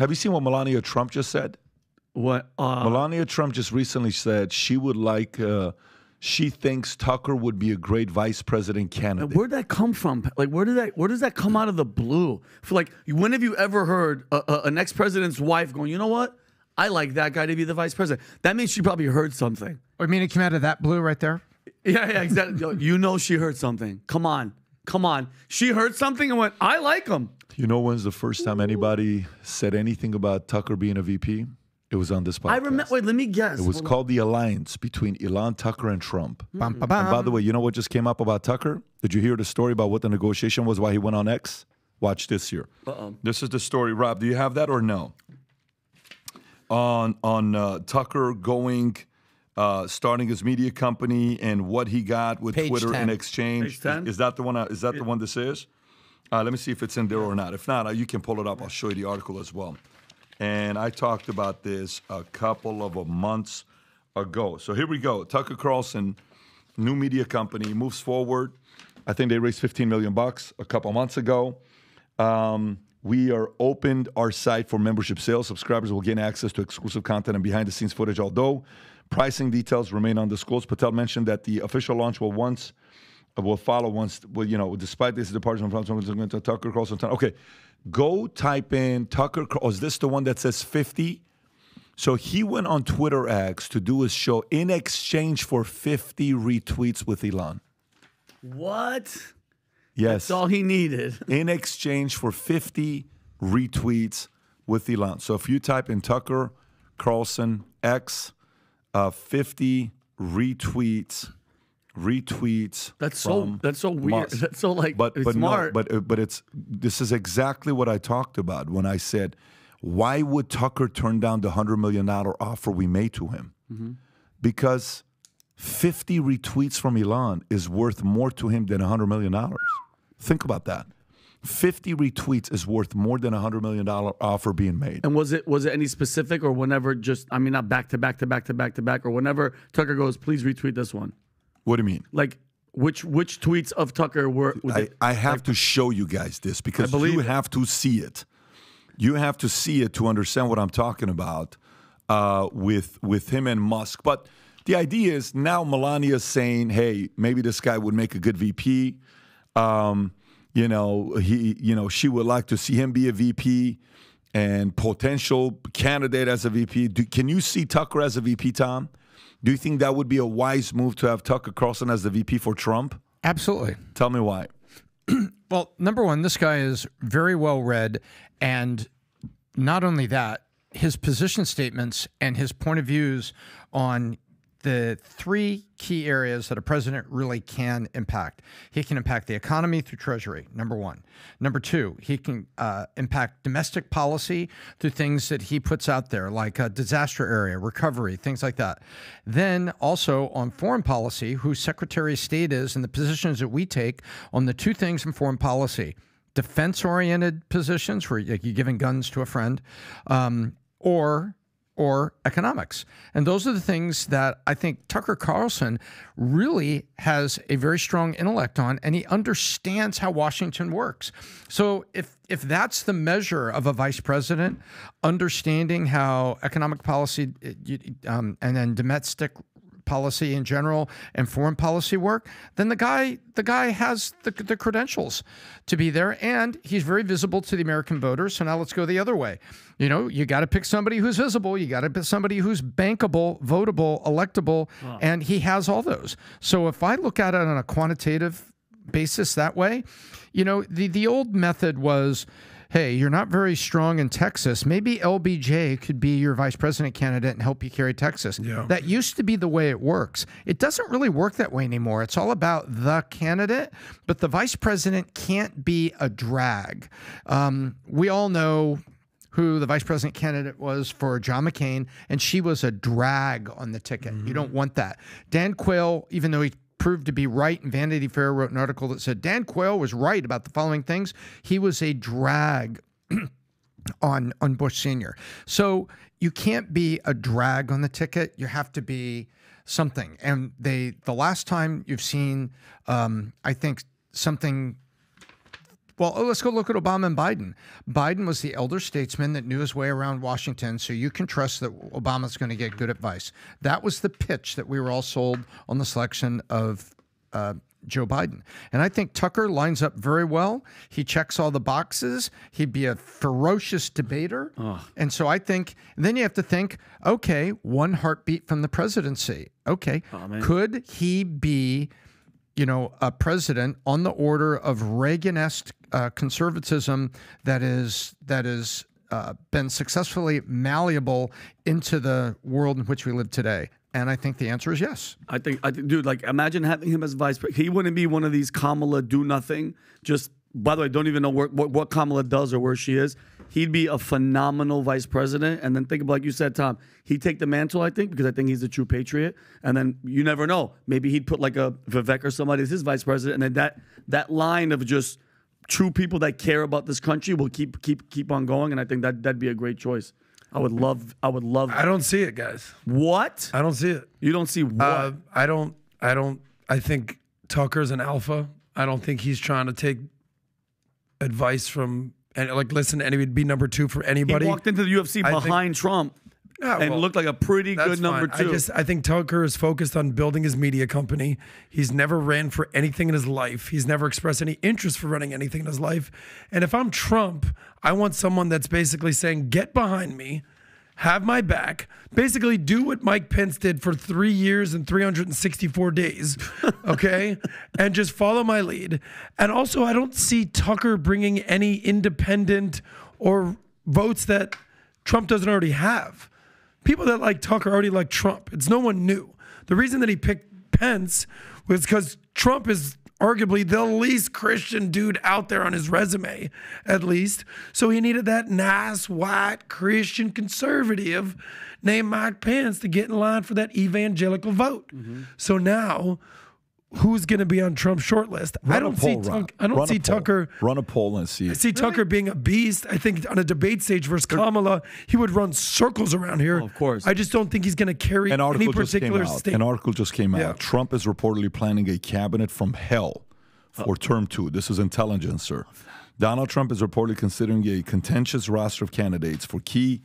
Have you seen what Melania Trump just said? What? Melania Trump just recently said she would like, she thinks Tucker would be a great vice president candidate. Where'd that come from? Like, where does that come out of the blue? For like, when have you ever heard an ex-president's wife going, you know what? I like that guy to be the vice president. That means she probably heard something. I mean, it came out of that blue right there. Yeah, yeah, exactly. You know she heard something. Come on. Come on. She heard something and went, I like him. You know when's the first time anybody said anything about Tucker being a VP? It was on this podcast. I remember. Wait, let me guess. It was called The Alliance Between Elon, Tucker, and Trump. Bum, bum, bum. And by the way, you know what just came up about Tucker? Did you hear the story about what the negotiation was, why he went on X? Watch this here. Uh-oh. This is the story. Rob, do you have that or no? On Tucker going... starting his media company and what he got with Twitter in exchange. Is that the one? Is that the one this is? Let me see if it's in there or not. If not, you can pull it up. I'll show you the article as well. And I talked about this a couple of months ago. So here we go. Tucker Carlson, new media company, moves forward. I think they raised 15 million bucks a couple months ago. We are opened our site for membership sales. Subscribers will gain access to exclusive content and behind-the-scenes footage, although pricing details remain undisclosed. Patel mentioned that the official launch will follow, despite this departure from Tucker Carlson. Okay, go type in Tucker Carlson. Oh, is this the one that says 50? So he went on Twitter X to do his show in exchange for 50 retweets with Elon. What? Yes. That's all he needed. In exchange for 50 retweets with Elon. So if you type in Tucker Carlson X, 50 retweets. That's so weird. Musk. That's so like, but smart. No, but it's, this is exactly what I talked about when I said, why would Tucker turn down the $100 million offer we made to him? Mm-hmm. Because 50 retweets from Elon is worth more to him than $100 million. Think about that. 50 retweets is worth more than $100 million offer being made. And was it any specific, or whenever, just, I mean, not back to back to back to back to back, or whenever Tucker goes, please retweet this one? What do you mean? Like which tweets of Tucker were? I have to show you guys this because you have to see it. You have to see it to understand what I'm talking about with him and Musk. But the idea is now Melania's saying, hey, maybe this guy would make a good VP. You know, she would like to see him be a VP and potential candidate as a VP. Can you see Tucker as a VP, Tom? Do you think that would be a wise move to have Tucker Carlson as the VP for Trump? Absolutely. Tell me why. Well, number one, this guy is very well read. And not only that, his position statements and his point of views on the three key areas that a president really can impact. He can impact the economy through Treasury, number one. Number two, he can impact domestic policy through things that he puts out there, like a disaster area, recovery, things like that. Then also on foreign policy, who Secretary of State is and the positions that we take on the two things in foreign policy, defense-oriented positions, where you're giving guns to a friend, or economics. And those are the things that I think Tucker Carlson really has a very strong intellect on, and he understands how Washington works. So if that's the measure of a vice president, understanding how economic policy and then domestic policy in general and foreign policy work, then the guy has the credentials to be there, and he's very visible to the American voters. So now let's go the other way. You know, you got to pick somebody who's visible. You got to pick somebody who's bankable, votable, electable, and he has all those. So if I look at it on a quantitative basis that way, you know, the old method was, hey, you're not very strong in Texas. Maybe LBJ could be your vice president candidate and help you carry Texas. Yeah. That used to be the way it works. It doesn't really work that way anymore. It's all about the candidate, but the vice president can't be a drag. We all know who the vice president candidate was for John McCain, and she was a drag on the ticket. Mm-hmm. You don't want that. Dan Quayle, even though he proved to be right, and Vanity Fair wrote an article that said Dan Quayle was right about the following things. He was a drag on Bush Sr. So you can't be a drag on the ticket. You have to be something. And the last time you've seen, I think, something Well, let's go look at Obama and Biden. Biden was the elder statesman that knew his way around Washington, so you can trust that Obama's going to get good advice. That was the pitch that we were all sold on the selection of Joe Biden. And I think Tucker lines up very well. He checks all the boxes. He'd be a ferocious debater. Ugh. And so I think, and then you have to think, okay, one heartbeat from the presidency. Okay, could he be, you know, a president on the order of Reagan-esque conservatism that is been successfully malleable into the world in which we live today? And I think the answer is yes. I think, dude, like, imagine having him as vice president. He wouldn't be one of these Kamala do nothing. Just, by the way, don't even know what Kamala does or where she is. He'd be a phenomenal vice president. And then think about, like you said, Tom, he'd take the mantle, I think, because I think he's a true patriot. And then you never know. Maybe he'd put like a Vivek or somebody as his vice president. And then that line of just true people that care about this country will keep on going. And I think that'd be a great choice. I would love. I don't see it, guys. What? I don't see it. You don't see what? I think Tucker's an alpha. I don't think he's trying to take advice from, and like listen to anybody, be number two for anybody. He walked into the UFC behind Trump and looked like a pretty good number two. I think Tucker is focused on building his media company. He's never ran for anything in his life. He's never expressed any interest for running anything in his life. And if I'm Trump, I want someone that's basically saying, get behind me, have my back, basically do what Mike Pence did for 3 years and 364 days, okay? And just follow my lead. And also, I don't see Tucker bringing any independent or votes that Trump doesn't already have. People that like Tucker already like Trump. It's no one new. The reason that he picked Pence was because Trump is arguably the least Christian dude out there on his resume, at least. So he needed that nice, white, Christian conservative named Mike Pence to get in line for that evangelical vote. Mm-hmm. So now, who's going to be on Trump's short list? I don't see Tucker. Run a poll and see. I see Tucker being a beast. I think on a debate stage versus Kamala, he would run circles around here. Oh, of course. I just don't think he's going to carry any particular state. An article just came out. Trump is reportedly planning a cabinet from hell for term 2. This is Intelligencer. Donald Trump is reportedly considering a contentious roster of candidates for key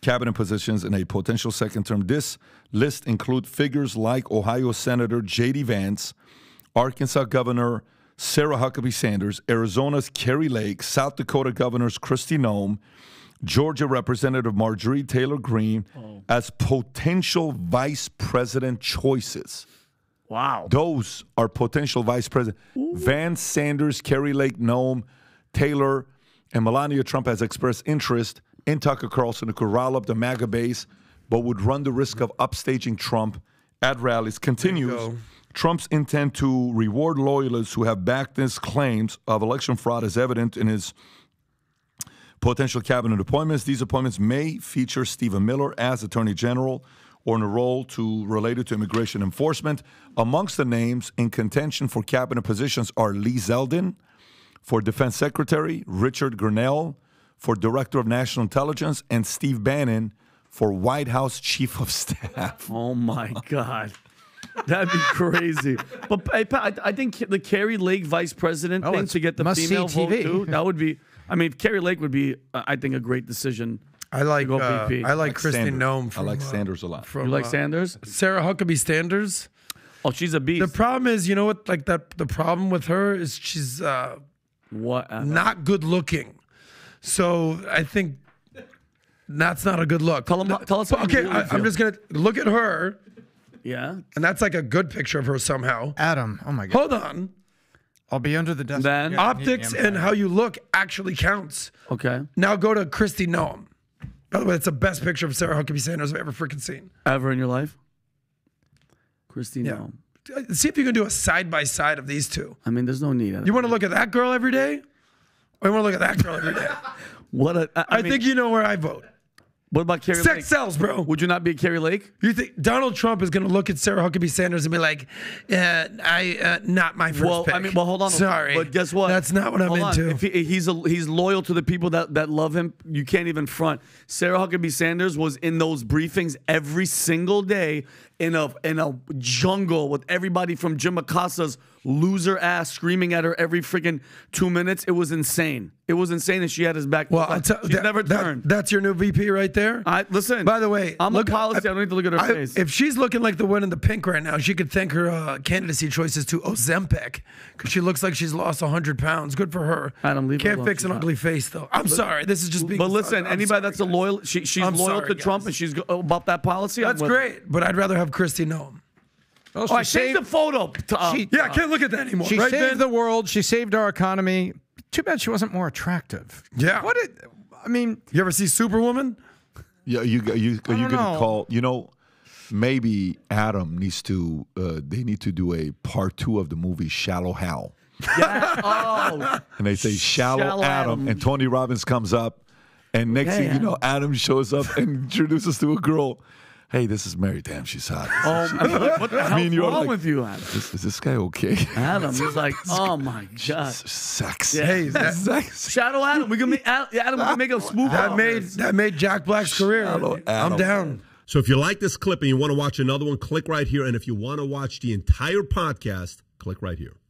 cabinet positions in a potential second term. This list includes figures like Ohio Senator J.D. Vance, Arkansas Governor Sarah Huckabee Sanders, Arizona's Kerry Lake, South Dakota Governors Kristi Noem, Georgia Representative Marjorie Taylor Greene as potential vice president choices. Wow. Those are potential vice president. Ooh. Vance, Sanders, Kerry Lake, Noem, Taylor, and Melania Trump has expressed interest in Tucker Carlson, who could rile up the MAGA base, but would run the risk of upstaging Trump at rallies. Continues, Trump's intent to reward loyalists who have backed his claims of election fraud is evident in his potential cabinet appointments. These appointments may feature Stephen Miller as Attorney General or in a role related to immigration enforcement. Amongst the names in contention for cabinet positions are Lee Zeldin for Defense Secretary, Richard Grinnell for Director of National Intelligence, and Steve Bannon for White House Chief of Staff. Oh, my God. That'd be crazy. But I think the Kerry Lake vice president thing to get the female vote, too, that would be, I mean, Kerry Lake would be, I think, a great decision. I like Kristi Noem. I like Sanders a lot. You like Sanders? Sarah Huckabee Sanders. Oh, she's a beast. The problem is, you know what, like the problem with her is she's not good looking. So I think that's not a good look. Tell us how okay, I'm just going to look at her. Yeah. And that's like a good picture of her somehow. Adam, oh my God. Hold on. I'll be under the desk. Then, optics and how you look actually counts. Okay. Now go to Kristi Noem. By the way, that's the best picture of Sarah Huckabee Sanders I've ever freaking seen. Ever in your life? Kristi Noem. See if you can do a side-by-side of these two. I mean, there's no need. You want to look at that girl every day? I want to look at that girl every day. I think you know where I vote. What about Kerry Lake? Sex sells, bro. Would you not be a Kerry Lake? You think Donald Trump is going to look at Sarah Huckabee Sanders and be like, not my first pick. I mean, well, hold on. Sorry. But guess what? That's not what I'm into. If he's loyal to the people that love him. You can't even front. Sarah Huckabee Sanders was in those briefings every single day. in a jungle with everybody from Jim Macasa's loser ass screaming at her every freaking 2 minutes. It was insane. It was insane that she had his back. Well, she's never turned. That's your new VP right there. Listen. By the way, I'm a policy. I don't need to look at her face. If she's looking like the one in the pink right now, she could thank her candidacy choices to Ozempic because she looks like she's lost 100 pounds. Good for her. Adam, can't fix an ugly face though. I'm sorry. This is just being. But listen, anybody that's a loyal, she's loyal to Trump and she's about that policy. That's great. But I'd rather have Kristi Noem. Oh, I saved the photo. Yeah, I can't look at that anymore. She saved the world. She saved our economy. Too bad she wasn't more attractive. Yeah. What? I mean, you ever see Superwoman? Yeah, you could call. You know, maybe Adam needs to. They need to do a part 2 of the movie Shallow Hal. Yeah. Oh. And they say Shallow Adam, and Tony Robbins comes up, and next thing you know, Adam shows up and introduces to a girl. Hey, this is Mary. Damn, she's hot. Oh, what the hell's wrong with you, Adam? Is this guy okay? Adam is like, oh my god, sexy. Yeah. Hey, sexy. Shadow Adam. We can make Adam. We can make a smooth. That made Jack Black's career. I'm down. So if you like this clip and you want to watch another one, click right here. And if you want to watch the entire podcast, click right here.